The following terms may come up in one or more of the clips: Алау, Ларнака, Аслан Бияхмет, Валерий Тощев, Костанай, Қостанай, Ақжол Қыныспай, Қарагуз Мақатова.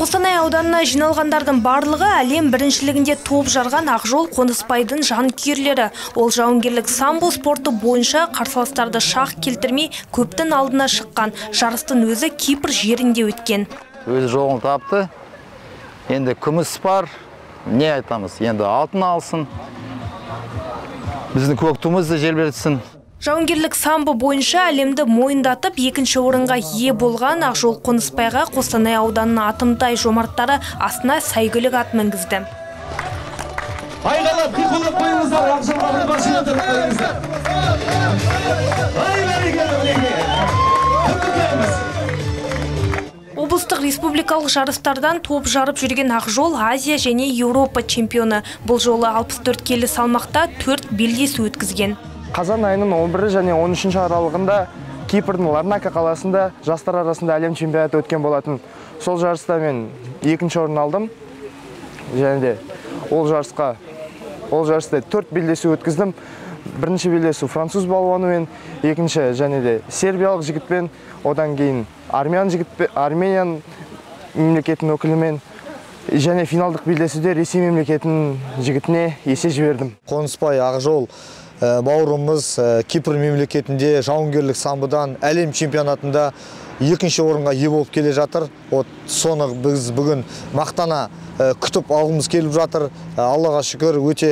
Костанай ауданына жиналғандардың барлығы әлем біріншілігінде топ жарған Ақжол Қыныспайдың жанкүйерлері. Ол жауынгерлік самбо спорты бойынша қарсыластарды шақ келтірмей көптің алдына шыққан. Жарыстың өзі Кипр жерінде өткен. Өз жолын тапты. Енді күміс бар. Не айтамыз? Енді алтын алсын. Біздің көктумыз да желбіретсін. Жауынгерлік самбо бойынша әлемді мойындатып, екінші орынға ие болған Ақжол Қыныспайға Қостанай ауданының атымтай жомарттары астына сәйгүлік ат мінгізді. Облыстық республикалық жарыстардан топ жарып жүрген Ақжол Азия және Еуропа чемпионы. Бұл жолы 64 келі салмақта 4 белдесу өткізген. Қазан айының 11-і және 13-ші аралығында Кипрдің Ларнака қаласында жастар арасында әлем чемпионаты өткен болатын. Сол жарыста мен екінші орын алдым. Және де ол жарыста 4 белдесу өткіздім. Бірінші белдесу француз балуанымен, екінші және де сербиялық жігітпен, одан кейін армян мемлекетінің өкілімен. Және финалдық белдесуде Ресей мемлекетінің жігітіне есе жібердім. Қыныспай Ақжол бауырымыз Кипр мемлекетінде жауынгерлік самбодан әлем чемпионатында екінші орынға ие болып келе жатыр. Соны біз бүгін мақтана күтіп алғымыз келіп жатыр. Аллаға шүкір, өте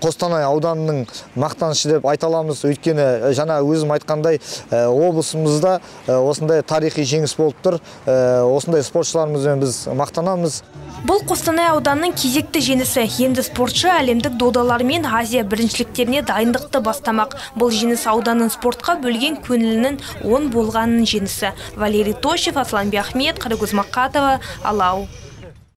Қостанай ауданының мақтанышы деп айта аламыз. Өйткені жаңа өзім айтқандай, облысымызда осындай тарихи жеңіс болып тұр. Осындай спортшыларымызбен біз мақтанамыз. Бұл Қостанай ауданының кезекті жеңісі. Енді спортшы әлемдік додалар мен Азия біріншіліктеріне дайындықты бастамақ. Бұл жеңіс ауданның спортқа бөлген көңілінің 10 болғанының жеңісі. Валерий Тощев, Аслан Бияхмет, Қарагуз Мақатова, Алау.